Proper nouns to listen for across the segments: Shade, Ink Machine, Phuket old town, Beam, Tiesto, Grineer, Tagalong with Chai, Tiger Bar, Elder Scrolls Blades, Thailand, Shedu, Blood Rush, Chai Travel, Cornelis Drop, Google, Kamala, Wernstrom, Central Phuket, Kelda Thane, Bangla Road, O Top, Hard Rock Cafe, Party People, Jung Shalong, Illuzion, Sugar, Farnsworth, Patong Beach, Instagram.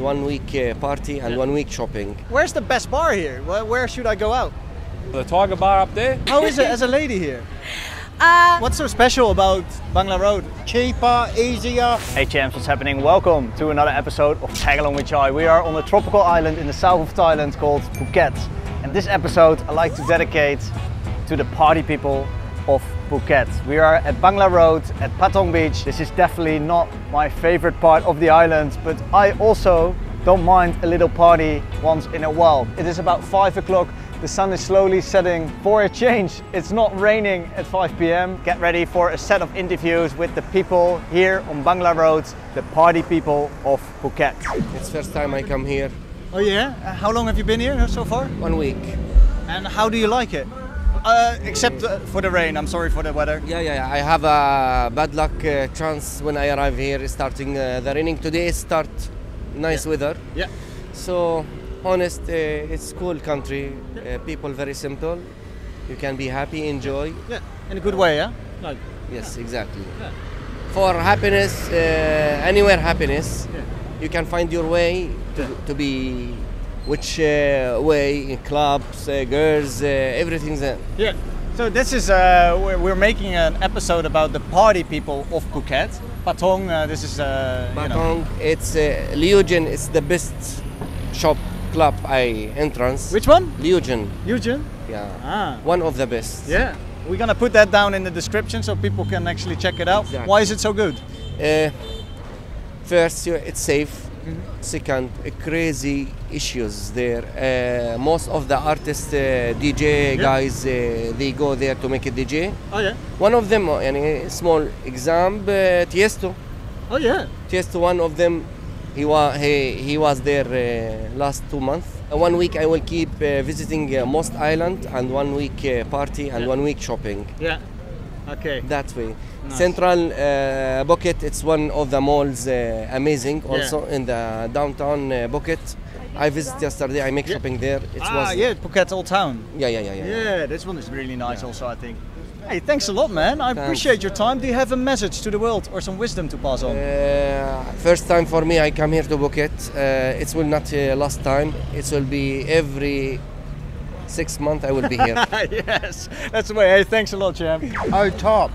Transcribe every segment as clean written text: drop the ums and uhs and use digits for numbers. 1 week party and 1 week shopping. Where's the best bar here? Where should I go out? The Tiger Bar up there. How is it as a lady here? What's so special about Bangla Road? Cheaper, easier. Hey champs, what's happening? Welcome to another episode of Tagalong with Chai. We are on a tropical island in the south of Thailand called Phuket. And this episode I like to dedicate to the party people of Phuket. We are at Bangla Road at Patong Beach. This is definitely not my favorite part of the island, but I also don't mind a little party once in a while. It is about 5 o'clock. The sun is slowly setting. For a change, it's not raining at 5 p.m. Get ready for a set of interviews with the people here on Bangla Road, the party people of Phuket. It's first time I come here. Oh yeah? How long have you been here so far? 1 week. And how do you like it? Except for the rain, I'm sorry for the weather. Yeah. I have a bad luck chance when I arrive here. It's starting the raining. Today start nice weather. Yeah. So. Honest, it's cool country, people very simple, you can be happy, enjoy. Yeah, in a good way, yeah? Like, yes, exactly. Yeah. For happiness, anywhere happiness, you can find your way to be, which way, in clubs, girls, everything's there. Yeah, so this is, we're making an episode about the party people of Phuket. Patong, this is, Patong, you know. It's Illuzion, it's the best shop. Club I entrance. Which one? Illuzion. Illuzion? Yeah. Ah. One of the best. Yeah. We're gonna put that down in the description so people can actually check it out. Exactly. Why is it so good? First, it's safe. Mm-hmm. Second, crazy issues there. Most of the artists, DJ guys, they go there to make a DJ. Oh yeah. One of them, a small example, Tiesto. Oh yeah. Tiesto, one of them. He was there last 2 months. 1 week I will keep visiting most island, and 1 week party and 1 week shopping. Yeah, okay. That way. Nice. Central Phuket, it's one of the malls, amazing also in the downtown Phuket. I visited yesterday, I make shopping there. It was Phuket Old Town. Yeah. This one is really nice also, I think. Hey, thanks a lot, man. I appreciate your time. Do you have a message to the world or some wisdom to pass on? First time for me, I come here to Phuket. It will not be last time. It will be every 6 months I will be here. Yes, that's the way. Hey, thanks a lot, champ. O Top.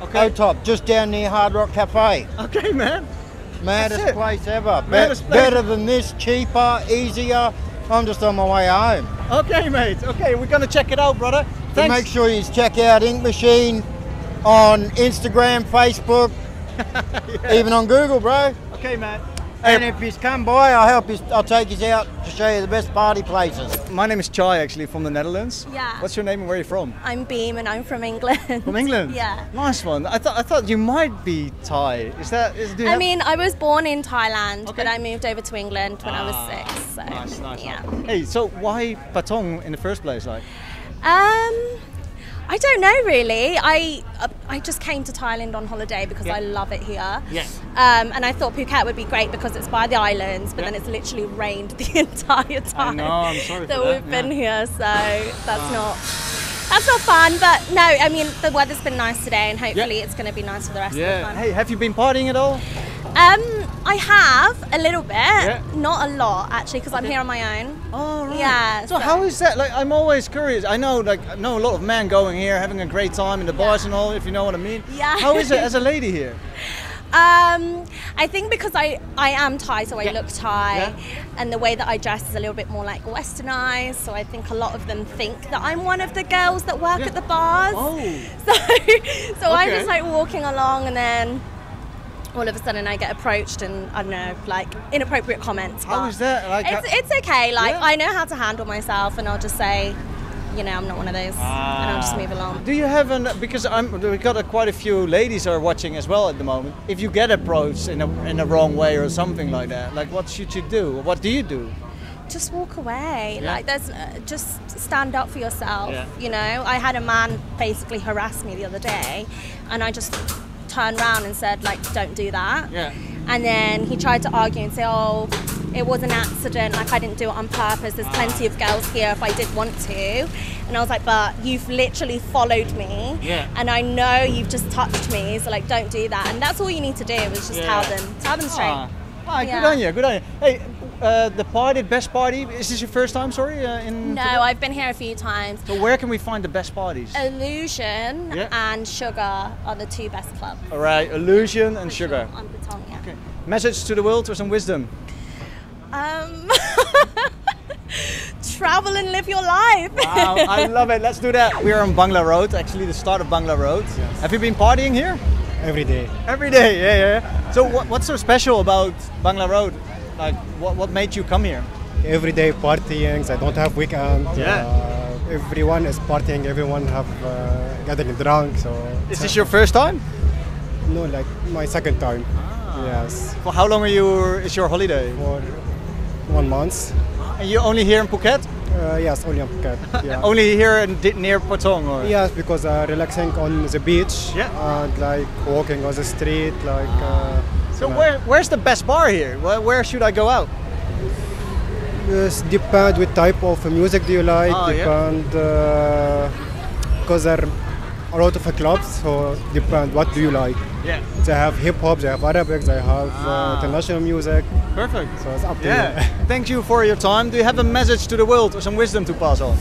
Okay. O Top, just down near Hard Rock Cafe. Okay, man. Maddest place ever. Better than this, cheaper, easier. I'm just on my way home. Okay, mate. Okay, we're going to check it out, brother. Thanks. Make sure you check out Ink Machine on Instagram, Facebook, even on Google, bro. Okay, man. And if he's come by, I'll take you out to show you the best party places. My name is Chai, actually, from the Netherlands. Yeah. What's your name and where are you from? I'm Beam and I'm from England. From England? Yeah. Nice one. I thought you might be Thai. Is that? I mean, I was born in Thailand, but I moved over to England when I was 6. So, nice. Yeah. Hey, so why Patong in the first place, like? I don't know really. I just came to Thailand on holiday because I love it here. Yes. And I thought Phuket would be great because it's by the islands, but then it's literally rained the entire time. I know, I'm sorry that we've been here, so that's not fun. But no, I mean the weather's been nice today, and hopefully it's going to be nice for the rest of the fun. Hey, have you been partying at all? I have a little bit, not a lot actually, because I'm here on my own. Oh, right. Yeah. So how is that? Like, I'm always curious. I know, like, a lot of men going here, having a great time in the bars and all, if you know what I mean. Yeah. How is it as a lady here? I think because I am Thai, so I look Thai, and the way that I dress is a little bit more like westernized, so I think a lot of them think that I'm one of the girls that work at the bars. Oh. So I'm just like walking along, and then all of a sudden I get approached and, I don't know, like inappropriate comments. How is that? Like, it's okay, like I know how to handle myself, and I'll just say, you know, I'm not one of those, and I'll just move along. Do you have because we've got quite a few ladies are watching as well at the moment. If you get approached in a wrong way or something like that, like what should you do? What do you do? Just walk away. Like there's just stand up for yourself. Yeah. You know, I had a man basically harass me the other day, and I just turned around and said, like, don't do that. Yeah. And then he tried to argue and say, oh, it was an accident, like I didn't do it on purpose, there's plenty of girls here if I did want to. And I was like, but you've literally followed me, and I know you've just touched me, so like don't do that. And that's all you need to do, is just tell them straight. Good on you, good on you. Hey, The party, best party. Is this your first time? Sorry, in Phuket? I've been here a few times. So where can we find the best parties? Illuzion and Sugar are the two best clubs. All right, Illuzion and Sugar. On Patong, okay. Message to the world or some wisdom? Travel and live your life. Wow, I love it. Let's do that. We are on Bangla Road, actually the start of Bangla Road. Yes. Have you been partying here? Every day. Every day, yeah. So what's so special about Bangla Road? Like, what made you come here? Everyday partying, I don't have weekend. Yeah. Everyone is partying, everyone have getting drunk. So. Is this your first time? No, like my second time. Ah. Yes. For how long are you? Is your holiday? For 1 month. And you're only here in Phuket? Yes, only in Phuket. Yeah. Only here and near Patong? Or? Yes, because relaxing on the beach and like walking on the street, like. So where's the best bar here? Where should I go out? Yes, depend what type of music do you like. Depend because there are a lot of clubs, so depend what do you like. Yeah. They have hip hop, they have Arabic, they have international music. Perfect. So it's up to you. Thank you for your time. Do you have a message to the world or some wisdom to pass on?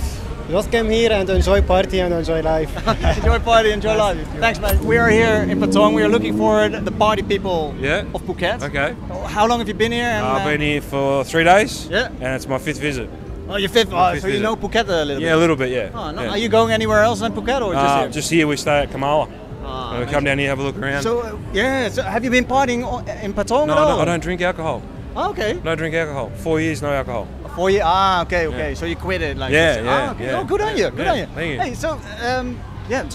Just come here and enjoy party and enjoy life. Enjoy party, enjoy life. Thanks, mate. We are here in Patong. We are looking for the party people of Phuket. Okay. How long have you been here? And, I've been here for 3 days. Yeah. And it's my 5th visit. Oh, your 5th? Oh, so you know Phuket a little bit? Yeah, a little bit, yeah. Oh, no. Are you going anywhere else than Phuket or just here? Just here. We stay at Kamala. We come down here, have a look around. So, so have you been partying in Patong at all? No, I don't drink alcohol. Oh, okay. No drink alcohol. 4 years, no alcohol. 4 years. Ah, okay. Yeah. So you quit it, like yeah. Oh, good on you. Good on you. Thank you. Hey, so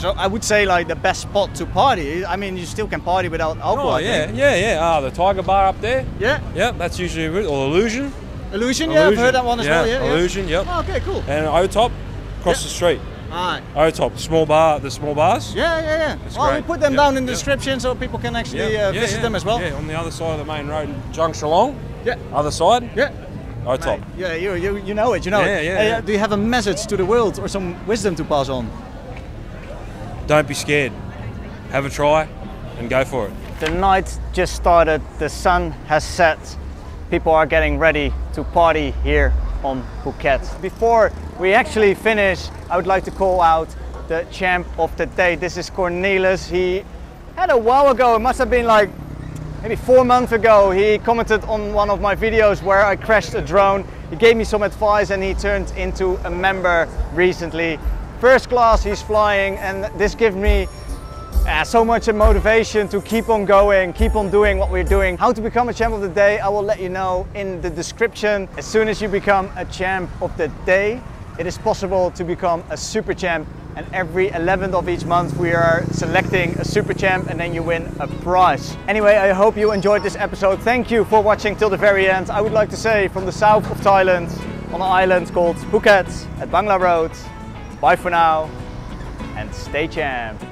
so I would say like the best spot to party. I mean, you still can party without alcohol. Oh yeah. The Tiger Bar up there. Yeah. That's usually good. Or Illuzion. Illuzion. Yeah, I've heard that one as well. Yeah. Illuzion. Yep. Oh, okay, cool. And O Top, across the street. All right. O Top, small bar. The small bars. Yeah. That's great. We'll put them down in the description so people can actually visit them as well. Yeah, on the other side of the main road, Jung Shalong. Yeah. Other side. Yeah. O Top. Yeah, you know it, you know it. Yeah. Do you have a message to the world or some wisdom to pass on? Don't be scared. Have a try and go for it. The night just started, the sun has set. People are getting ready to party here on Phuket. Before we actually finish, I would like to call out the champ of the day. This is Cornelis. He had a while ago, it must have been like maybe 4 months ago, he commented on one of my videos where I crashed a drone. He gave me some advice and he turned into a member recently. First class he's flying, and this gives me so much motivation to keep on going, keep on doing what we're doing. How to become a champ of the day, I will let you know in the description. As soon as you become a champ of the day, it is possible to become a super champ. And every 11th of each month we are selecting a super champ and then you win a prize. Anyway, I hope you enjoyed this episode. Thank you for watching till the very end. I would like to say from the south of Thailand, on an island called Phuket at Bangla Road, bye for now and stay champ.